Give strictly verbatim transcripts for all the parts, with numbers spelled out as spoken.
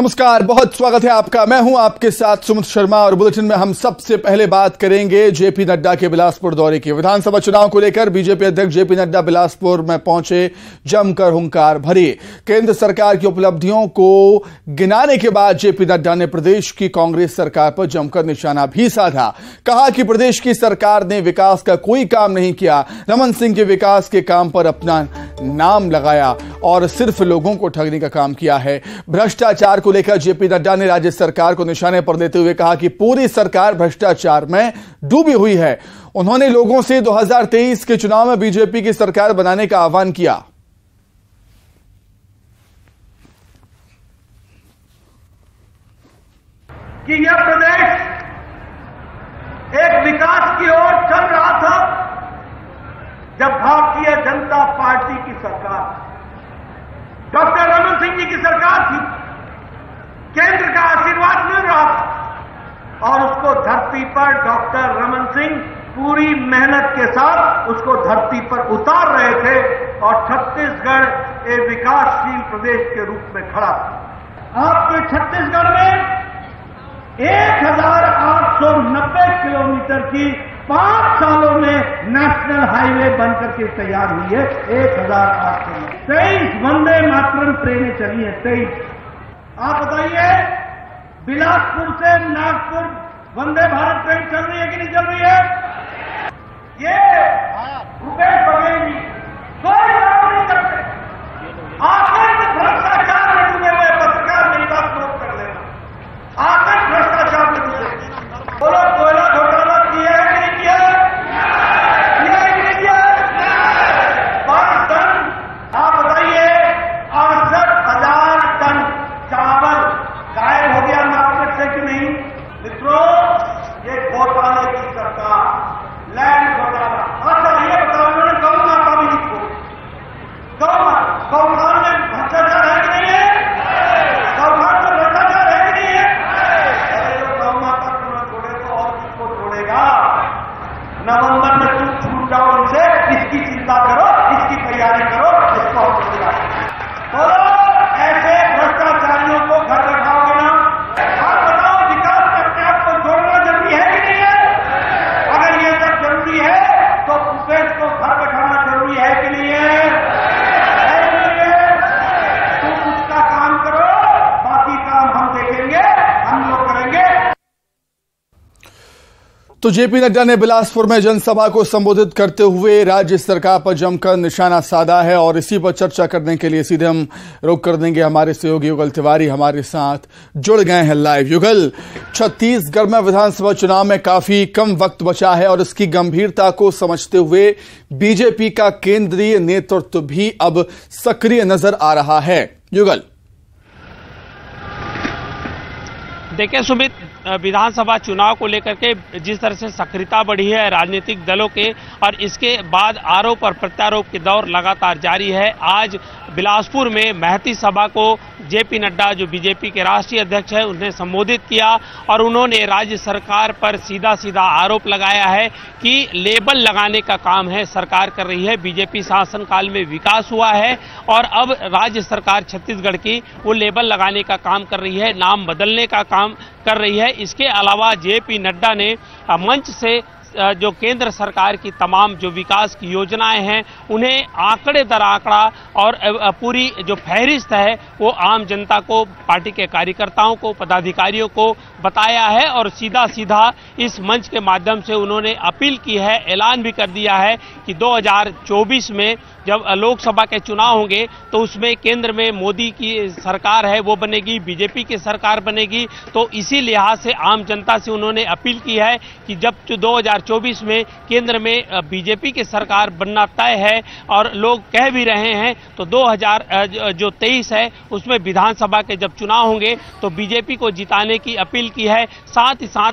नमस्कार, बहुत स्वागत है आपका। मैं हूं आपके साथ सुमित शर्मा और बुलेटिन में हम सबसे पहले बात करेंगे जेपी नड्डा के बिलासपुर दौरे की। विधानसभा चुनाव को लेकर बीजेपी अध्यक्ष जेपी नड्डा बिलासपुर में पहुंचे, जमकर हुंकार भरी। केंद्र सरकार की उपलब्धियों को गिनाने के बाद जेपी नड्डा ने प्रदेश की कांग्रेस सरकार पर जमकर निशाना भी साधा। कहा कि प्रदेश की सरकार ने विकास का कोई काम नहीं किया, रमन सिंह के विकास के काम पर अपना नाम लगाया और सिर्फ लोगों को ठगने का काम किया है। भ्रष्टाचार को लेकर जेपी नड्डा ने राज्य सरकार को निशाने पर लेते हुए कहा कि पूरी सरकार भ्रष्टाचार में डूबी हुई है। उन्होंने लोगों से दो हज़ार तेईस के चुनाव में बीजेपी की सरकार बनाने का आह्वान किया। कि यह प्रदेश एक विकास की ओर चल रहा था जब भारतीय जनता पार्टी की सरकार, डॉक्टर रमन सिंह जी की सरकार थी। केंद्र का आशीर्वाद मिल रहा था और उसको धरती पर डॉक्टर रमन सिंह पूरी मेहनत के साथ उसको धरती पर उतार रहे थे और छत्तीसगढ़ एक विकासशील प्रदेश के रूप में खड़ा था। आपके छत्तीसगढ़ में एक हजार आठ सौ नब्बे किलोमीटर की पांच सालों में नेशनल हाईवे बनकर के तैयार हुई है। एक हजार आठ सौ तेईस वंदे मातरम ट्रेनें चली है, तेईस। आप बताइए, बिलासपुर से नागपुर वंदे भारत ट्रेन चल रही है कि नहीं चल रही है? ये भूपेश बघेल जी कोई काम नहीं करते, आकर भ्रष्टाचार में डूबे हुए। पत्रकार मेरी बात नोट कर लेना, आकर भ्रष्टाचार में डूबे। बोलो, कोयला घोटाला किया है कि नहीं किया? किया है कि नहीं किया? पांच टन, आप बताइए, अड़सठ हजार टन चावल गायब हो गया मार्केट से कि नहीं? मित्रों, ये घोटाले की सरकार, लैंड घोटाला। अच्छा, ये बताओ, उन्होंने गौ माता भी नहीं छोड़ी। गौ गौठान में भ्रष्टाचार है कि नहीं है? गौठान में भ्रष्टाचार है कि नहीं है? अरे, जो गौ माता को न छोड़े तो और किसको छोड़ेगा? नवंबर में तुम छूट जाओ उनसे, इसकी चिंता करो, इसकी तैयारी करो, इसको हम छोड़ेगा। बोलो, ऐसे भ्रष्टाचारियों को घर रखाओगे ना? आप बताओ, विकास करके आपको जोड़ना जरूरी है कि नहीं है? अगर ये सब जरूरी है तो भूपेश को घर बैठाना जरूरी है कि नहीं है? तुम उसका काम करो, बाकी काम हम देखेंगे, हम लोग करेंगे। तो जेपी नड्डा ने बिलासपुर में जनसभा को संबोधित करते हुए राज्य सरकार पर जमकर निशाना साधा है और इसी पर चर्चा करने के लिए सीधे हम रुख कर देंगे। हमारे सहयोगी युगल तिवारी हमारे साथ जुड़ गए हैं लाइव। युगल, छत्तीसगढ़ में विधानसभा चुनाव में काफी कम वक्त बचा है और इसकी गंभीरता को समझते हुए बीजेपी का केंद्रीय नेतृत्व भी अब सक्रिय नजर आ रहा है। युगल, देखिए सुमित, विधानसभा चुनाव को लेकर के जिस तरह से सक्रियता बढ़ी है राजनीतिक दलों के, और इसके बाद आरोप और प्रत्यारोप के दौर लगातार जारी है। आज बिलासपुर में महती सभा को जेपी नड्डा, जो बीजेपी के राष्ट्रीय अध्यक्ष हैं, उन्हें संबोधित किया और उन्होंने राज्य सरकार पर सीधा सीधा आरोप लगाया है कि लेबल लगाने का काम है सरकार कर रही है। बीजेपी शासनकाल में विकास हुआ है और अब राज्य सरकार छत्तीसगढ़ की वो लेबल लगाने का काम कर रही है, नाम बदलने का काम कर रही है। इसके अलावा जेपी नड्डा ने मंच से जो केंद्र सरकार की तमाम जो विकास की योजनाएं हैं उन्हें आंकड़े दर आंकड़ा और पूरी जो फहरिस्त है वो आम जनता को, पार्टी के कार्यकर्ताओं को, पदाधिकारियों को बताया है और सीधा सीधा इस मंच के माध्यम से उन्होंने अपील की है, ऐलान भी कर दिया है कि दो हज़ार चौबीस में जब लोकसभा के चुनाव होंगे तो उसमें केंद्र में मोदी की सरकार है वो बनेगी, बीजेपी की सरकार बनेगी। तो इसी लिहाज से आम जनता से उन्होंने अपील की है कि जब दो हज़ार चौबीस में केंद्र में बीजेपी की सरकार बनना तय है और लोग कह भी रहे हैं, तो दो हज़ार तेईस है उसमें विधानसभा के जब चुनाव होंगे तो बीजेपी को जिताने की अपील की है। साथ ही साथ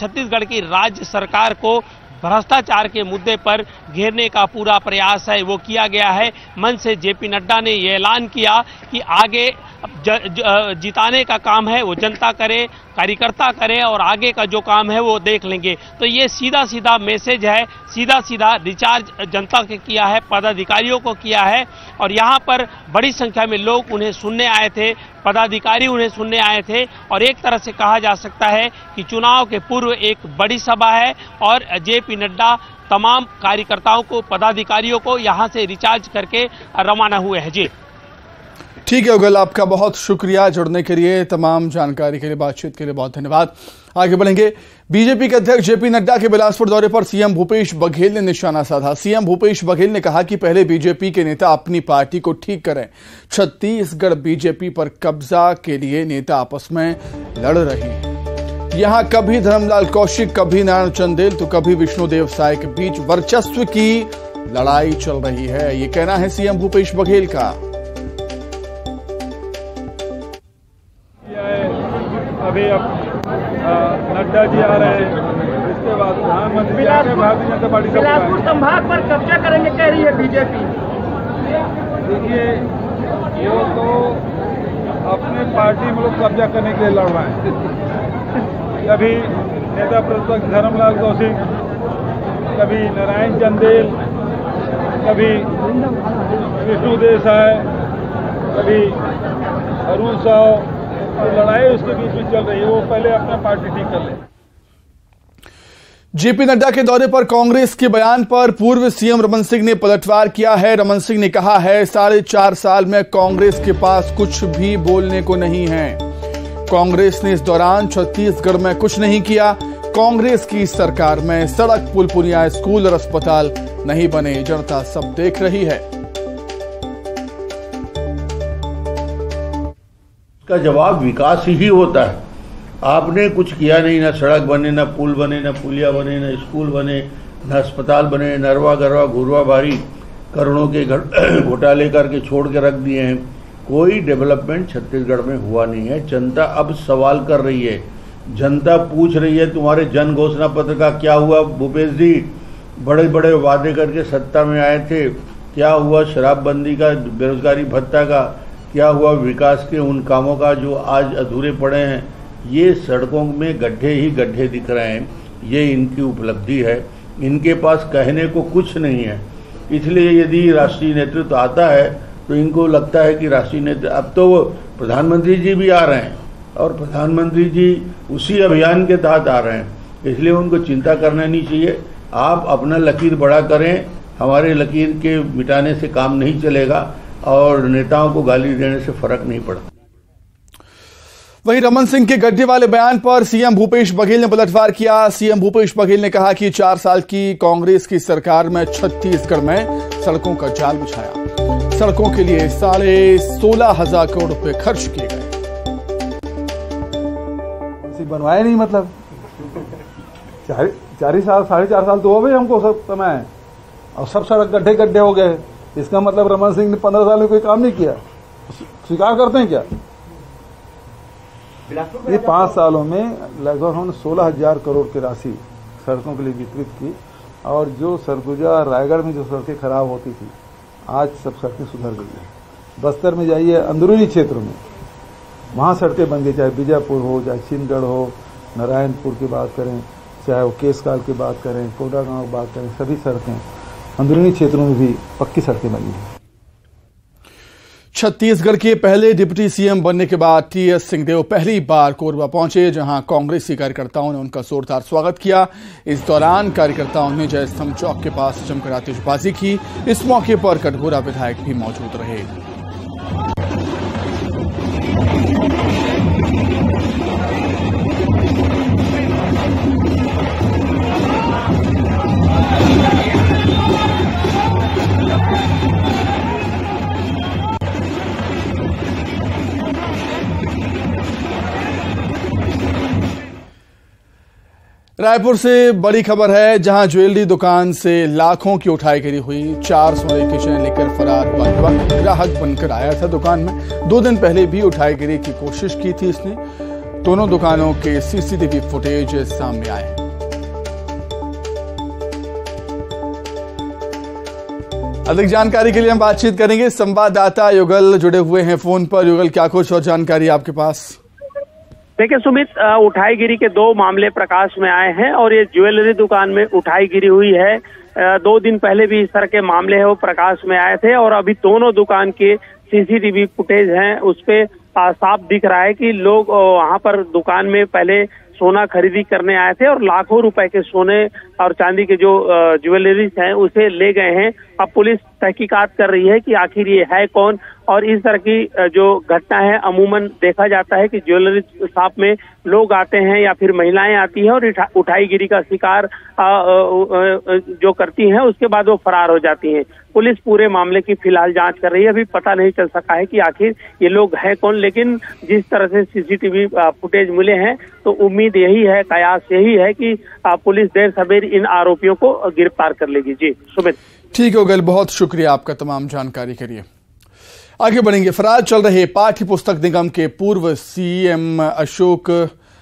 छत्तीसगढ़ की राज्य सरकार को भ्रष्टाचार के मुद्दे पर घेरने का पूरा प्रयास है वो किया गया है। मंच से जेपी नड्डा ने ये ऐलान किया कि आगे ज, ज, जिताने का काम है वो जनता करे, कार्यकर्ता करे और आगे का जो काम है वो देख लेंगे। तो ये सीधा सीधा मैसेज है, सीधा सीधा रिचार्ज जनता के किया है, पदाधिकारियों को किया है और यहाँ पर बड़ी संख्या में लोग उन्हें सुनने आए थे, पदाधिकारी उन्हें सुनने आए थे और एक तरह से कहा जा सकता है कि चुनाव के पूर्व एक बड़ी सभा है और जेपी नड्डा तमाम कार्यकर्ताओं को, पदाधिकारियों को यहाँ से रिचार्ज करके रवाना हुए हैं। जी ठीक है युगल, आपका बहुत शुक्रिया जुड़ने के लिए, तमाम जानकारी के लिए, बातचीत के लिए बहुत धन्यवाद। आगे बढ़ेंगे। बीजेपी के अध्यक्ष जेपी नड्डा के बिलासपुर दौरे पर सीएम भूपेश बघेल ने निशाना साधा। सीएम भूपेश बघेल ने कहा कि पहले बीजेपी के नेता अपनी पार्टी को ठीक करें। छत्तीसगढ़ बीजेपी पर कब्जा के लिए नेता आपस में लड़ रहे हैं। यहां कभी धर्मलाल कौशिक, कभी नारायण चंदेल तो कभी विष्णुदेव साय के बीच वर्चस्व की लड़ाई चल रही है, ये कहना है सीएम भूपेश बघेल का। अभी अब नड्डा जी आ रहे हैं, इसके बाद प्रधानमंत्री भारतीय जनता पार्टी बिलासपुर संभाग पर कब्जा करेंगे कह रही है बीजेपी। देखिए वो तो अपने पार्टी में लोग कब्जा करने के लिए लड़ रहे हैं। कभी नेता प्रतिपक्ष धर्मलाल कौशिक, कभी नारायण चंदेल, कभी विष्णुदेव साय, कभी अरुण साहु, और लड़ाई उसके बीच में चल रही है। वो पहले अपना पार्टी ठीक कर ले। जेपी नड्डा के दौरे पर कांग्रेस के बयान पर पूर्व सीएम रमन सिंह ने पलटवार किया है। रमन सिंह ने कहा है साढ़े चार साल में कांग्रेस के पास कुछ भी बोलने को नहीं है। कांग्रेस ने इस दौरान छत्तीसगढ़ में कुछ नहीं किया। कांग्रेस की सरकार में सड़क, पुल, पुलिया, स्कूल और अस्पताल नहीं बने। जनता सब देख रही है। का जवाब विकास ही होता है। आपने कुछ किया नहीं, ना सड़क बने, ना पुल बने, ना पुलिया बने, ना स्कूल बने, ना अस्पताल बने। नरवा गरवा घुरवा भारी करोड़ों के घोटाले करके छोड़ के रख दिए हैं। कोई डेवलपमेंट छत्तीसगढ़ में हुआ नहीं है। जनता अब सवाल कर रही है, जनता पूछ रही है तुम्हारे जन घोषणा पत्र का क्या हुआ भूपेश जी? बड़े बड़े वादे करके सत्ता में आए थे, क्या हुआ शराबबंदी का, बेरोजगारी भत्ता का? क्या हुआ विकास के उन कामों का जो आज अधूरे पड़े हैं? ये सड़कों में गड्ढे ही गड्ढे दिख रहे हैं। ये इनकी उपलब्धि है। इनके पास कहने को कुछ नहीं है। इसलिए यदि राष्ट्रीय नेतृत्व आता है तो इनको लगता है कि राष्ट्रीय नेता, अब तो प्रधानमंत्री जी भी आ रहे हैं और प्रधानमंत्री जी उसी अभियान के तहत आ रहे हैं, इसलिए उनको चिंता करना नहीं चाहिए। आप अपना लकीर बड़ा करें, हमारे लकीर के मिटाने से काम नहीं चलेगा और नेताओं को गाली देने से फर्क नहीं पड़ता। वहीं रमन सिंह के गड्ढे वाले बयान पर सीएम भूपेश बघेल ने पलटवार किया। सीएम भूपेश बघेल ने कहा कि चार साल की कांग्रेस की सरकार में छत्तीसगढ़ में सड़कों का जाल बिछाया। सड़कों के लिए साढ़े सोलह हजार करोड़ रुपए खर्च किए गए। बनवाया नहीं, मतलब चार, चार साल साढ़े चार साल तो हो गए हमको सब समय, और सब सड़क गड्ढे गड्ढे हो गए। इसका मतलब रमन सिंह ने पंद्रह साल में कोई काम नहीं किया, स्वीकार करते हैं क्या? ये पाँच सालों में लगभग उन्होंने सोलह हजार करोड़ की राशि सड़कों के लिए वितरित की और जो सरगुजा रायगढ़ में जो सड़कें खराब होती थी आज सब सड़कें सुधर गई हैं। बस्तर में जाइए, अंदरूनी क्षेत्रों में वहाँ सड़कें बन गई, चाहे बीजापुर हो, चाहे छिंदगढ़ हो, नारायणपुर की बात करें, चाहे वो केसकाल की बात करें, कोडागांव की बात करें, सभी सड़कें अंदरूनी क्षेत्रों में भी पक्की सड़कें बनी हैं। छत्तीसगढ़ के पहले डिप्टी सीएम बनने के बाद टीएस सिंहदेव पहली बार कोरबा पहुंचे, जहां कांग्रेसी कार्यकर्ताओं ने उनका जोरदार स्वागत किया। इस दौरान कार्यकर्ताओं ने जयस्तंभ चौक के पास जमकर आतिशबाजी की। इस मौके पर कटघोरा विधायक भी मौजूद रहे। रायपुर से बड़ी खबर है, जहां ज्वेलरी दुकान से लाखों की उठाई गिरी हुई। चार सोने की चेन लेकर फरार बंधक ग्राहक बनकर आया था दुकान में। दो दिन पहले भी उठाई गिरी की कोशिश की थी इसने। दोनों दुकानों के सीसीटीवी फुटेज सामने आए। अधिक जानकारी के लिए हम बातचीत करेंगे, संवाददाता युगल जुड़े हुए हैं फोन पर। युगल, क्या कुछ और जानकारी आपके पास? देखिए सुमित, उठाईगिरी के दो मामले प्रकाश में आए हैं और ये ज्वेलरी दुकान में उठाईगिरी हुई है। दो दिन पहले भी इस तरह के मामले हैं, वो प्रकाश में आए थे और अभी दोनों दुकान के सीसीटीवी फुटेज हैं, उस पे साफ दिख रहा है कि लोग वहाँ पर दुकान में पहले सोना खरीदी करने आए थे और लाखों रुपए के सोने और चांदी के जो ज्वेलरीज हैं उसे ले गए हैं। अब पुलिस तहकीकात कर रही है कि आखिर ये है कौन, और इस तरह की जो घटना है अमूमन देखा जाता है कि ज्वेलरी शॉप में लोग आते हैं या फिर महिलाएं आती हैं और उठाईगिरी का शिकार जो करती हैं, उसके बाद वो फरार हो जाती हैं। पुलिस पूरे मामले की फिलहाल जांच कर रही है, अभी पता नहीं चल सका है कि आखिर ये लोग है कौन, लेकिन जिस तरह से सीसीटीवी फुटेज मिले हैं तो उम्मीद यही है, कयास यही है कि पुलिस देर सवेर इन आरोपियों को गिरफ्तार कर लेगी। जी सुमित, ठीक हो गए, बहुत शुक्रिया आपका तमाम जानकारी के लिए। आगे बढ़ेंगे, फरार चल रहे पाठ्य पुस्तक निगम के पूर्व सीएम अशोक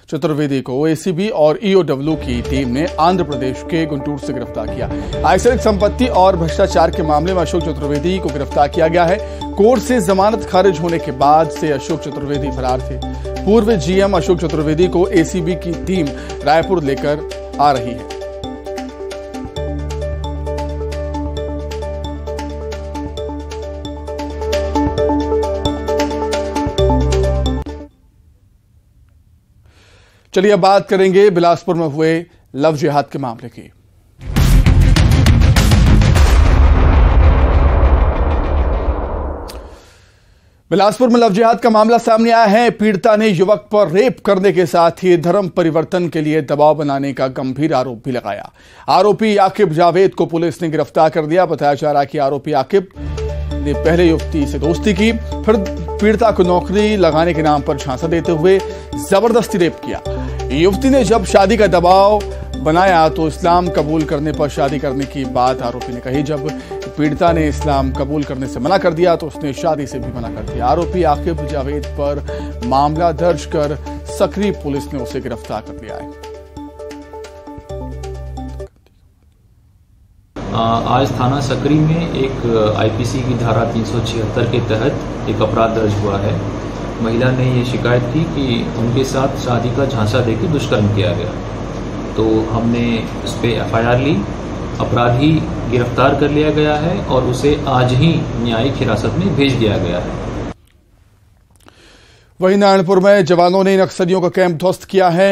चतुर्वेदी को एसीबी और ईओडब्ल्यू की टीम ने आंध्र प्रदेश के गुंटूर से गिरफ्तार किया। आयसरिक संपत्ति और भ्रष्टाचार के मामले में अशोक चतुर्वेदी को गिरफ्तार किया गया है। कोर्ट से जमानत खारिज होने के बाद से अशोक चतुर्वेदी फरार थे। पूर्व जीएम अशोक चतुर्वेदी को एसीबी की टीम रायपुर लेकर आ रही है। चलिए अब बात करेंगे बिलासपुर में हुए लव जिहाद के मामले की। बिलासपुर में लव जिहाद का मामला सामने आया है। पीड़िता ने युवक पर रेप करने के साथ ही धर्म परिवर्तन के लिए दबाव बनाने का गंभीर आरोप भी लगाया। आरोपी आकिब जावेद को पुलिस ने गिरफ्तार कर लिया। बताया जा रहा है कि आरोपी आकिब ने पहले युवती से दोस्ती की, फिर पीड़िता को नौकरी लगाने के नाम पर झांसा देते हुए जबरदस्ती रेप किया। युवती ने जब शादी का दबाव बनाया तो इस्लाम कबूल करने पर शादी करने की बात आरोपी ने कही। जब पीड़िता ने इस्लाम कबूल करने से मना कर दिया तो उसने शादी से भी मना कर दिया। आरोपी आकिब जावेद पर मामला दर्ज कर सकरी पुलिस ने उसे गिरफ्तार कर लिया है। आज थाना सकरी में एक आईपीसी की धारा तीन सौ छिहत्तर के तहत एक अपराध दर्ज हुआ है। महिला ने ये शिकायत की कि उनके साथ शादी का झांसा देकर दुष्कर्म किया गया, तो हमने उस पर एफ आई आर ली। अपराधी गिरफ्तार कर लिया गया है और उसे आज ही न्यायिक हिरासत में भेज दिया गया है। वहीं नारायणपुर में जवानों ने नक्सलियों का कैंप ध्वस्त किया है।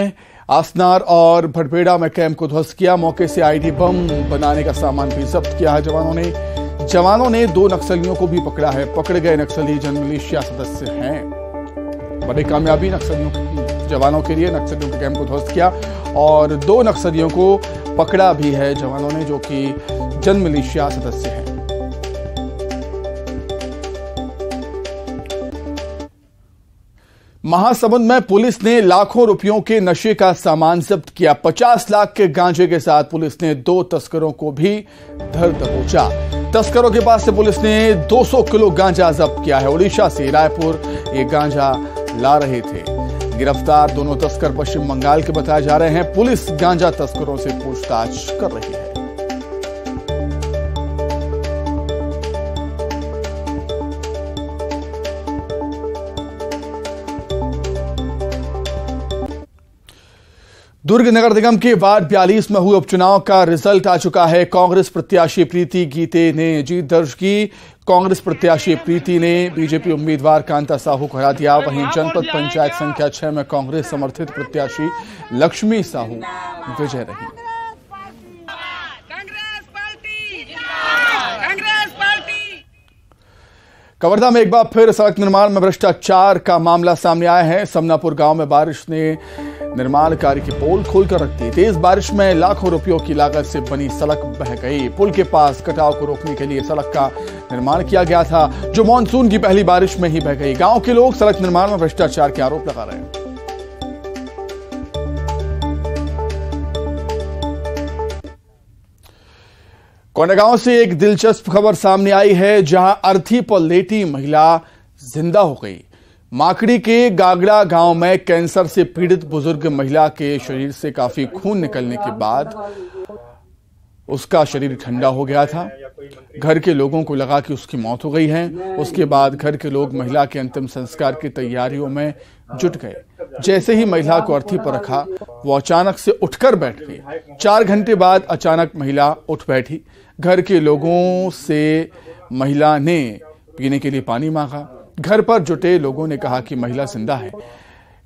आसनार और भटबेड़ा में कैंप को ध्वस्त किया। मौके से आईडी बम बनाने का सामान भी जब्त किया है जवानों ने। जवानों ने दो नक्सलियों को भी पकड़ा है। पकड़े गए नक्सली जनमिलिशिया सदस्य हैं। बड़ी कामयाबी नक्सलियों जवानों के लिए, नक्सलियों के कैंप को ध्वस्त किया और दो नक्सलियों को पकड़ा भी है जवानों ने, जो कि जनमिलिशिया सदस्य हैं। महासमुंद में पुलिस ने लाखों रुपयों के नशे का सामान जब्त किया। पचास लाख के गांजे के साथ पुलिस ने दो तस्करों को भी धर दबोचा। तस्करों के पास से पुलिस ने दो सौ किलो गांजा जब्त किया है। उड़ीसा से रायपुर ये गांजा ला रहे थे। गिरफ्तार दोनों तस्कर पश्चिम बंगाल के बताए जा रहे हैं। पुलिस गांजा तस्करों से पूछताछ कर रही है। दुर्ग नगर निगम के वार्ड बयालीस में हुए उपचुनाव का रिजल्ट आ चुका है। कांग्रेस प्रत्याशी प्रीति गीते ने जीत दर्ज की। कांग्रेस प्रत्याशी प्रीति ने बीजेपी उम्मीदवार कांता साहू को हरा दिया। वहीं जनपद पंचायत संख्या छह में कांग्रेस समर्थित प्रत्याशी लक्ष्मी साहू विजय रही। कवर्धा में एक बार फिर सड़क निर्माण में भ्रष्टाचार का मामला सामने आया है। समनापुर गांव में बारिश ने निर्माण कार्य की पोल खोलकर रख दी। तेज बारिश में लाखों रुपयों की लागत से बनी सड़क बह गई। पुल के पास कटाव को रोकने के लिए सड़क का निर्माण किया गया था, जो मानसून की पहली बारिश में ही बह गई। गांव के लोग सड़क निर्माण में भ्रष्टाचार के आरोप लगा रहे हैं। कोंडागांव से एक दिलचस्प खबर सामने आई है, जहां अर्थी पर लेटी महिला जिंदा हो गई। माकड़ी के गागड़ा गांव में कैंसर से पीड़ित बुजुर्ग महिला के शरीर से काफी खून निकलने के बाद उसका शरीर ठंडा हो गया था। घर के लोगों को लगा कि उसकी मौत हो गई है। उसके बाद घर के लोग महिला के अंतिम संस्कार की तैयारियों में जुट गए। जैसे ही महिला को अर्थी पर रखा, वो अचानक से उठकर बैठ गई। चार घंटे बाद अचानक महिला उठ बैठी। घर के लोगों से महिला ने पीने के लिए पानी मांगा। घर पर जुटे लोगों ने कहा कि महिला जिंदा है,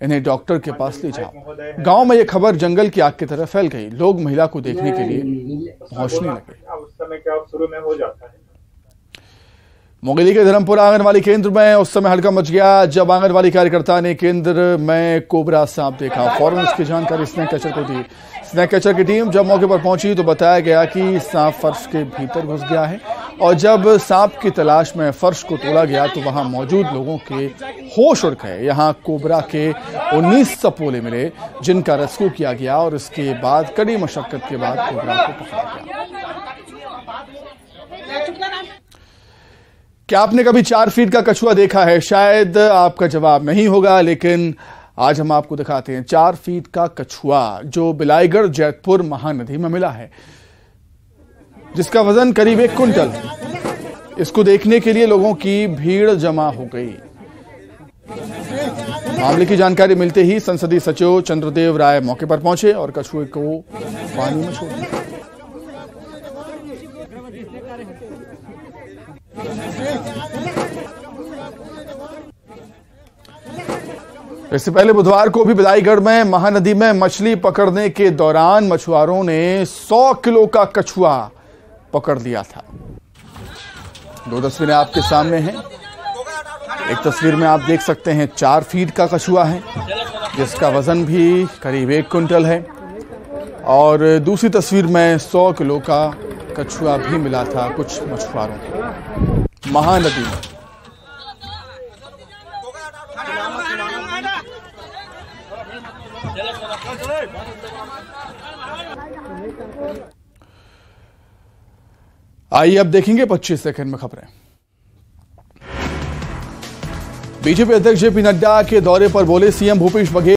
इन्हें डॉक्टर के पास ले जाओ। गांव में यह खबर जंगल की आग की तरह फैल गई। लोग महिला को देखने के लिए पहुंचने लगे। मुंगेली के धर्मपुरा आंगनबाड़ी केंद्र में उस समय हड़कंप मच गया जब आंगनबाड़ी कार्यकर्ता ने केंद्र में कोबरा सांप देखा। फौरन उसकी जानकारी स्नैक कैचर को दी। स्नैक कैचर की टीम जब मौके पर पहुंची तो बताया गया कि सांप फर्श के भीतर घुस गया है, और जब सांप की तलाश में फर्श को तोड़ा गया तो वहां मौजूद लोगों के होश उड़ गए। यहाँ कोबरा के उन्नीस सपोले मिले जिनका रेस्क्यू किया गया, और इसके बाद कड़ी मशक्कत के बाद कोबरा को पकड़ा गया। क्या आपने कभी चार फीट का कछुआ देखा है? शायद आपका जवाब नहीं होगा, लेकिन आज हम आपको दिखाते हैं चार फीट का कछुआ जो बिलाईगढ़ जैतपुर महानदी में मिला है, जिसका वजन करीब एक कुंटल। इसको देखने के लिए लोगों की भीड़ जमा हो गई। मामले की जानकारी मिलते ही संसदीय सचिव चंद्रदेव राय मौके पर पहुंचे और कछुए को पानी में छोड़ दिया। इससे पहले बुधवार को भी बिलाईगढ़ में महानदी में मछली पकड़ने के दौरान मछुआरों ने सौ किलो का कछुआ पकड़ लिया था। दो तस्वीरें आपके सामने हैं। एक तस्वीर में आप देख सकते हैं चार फीट का कछुआ है जिसका वजन भी करीब एक कुंटल है, और दूसरी तस्वीर में सौ किलो का कछुआ भी मिला था कुछ मछुआरों को महानदी में। आइए अब देखेंगे पच्चीस सेकंड में खबरें। बीजेपी अध्यक्ष जेपी नड्डा के दौरे पर बोले सीएम भूपेश बघेल।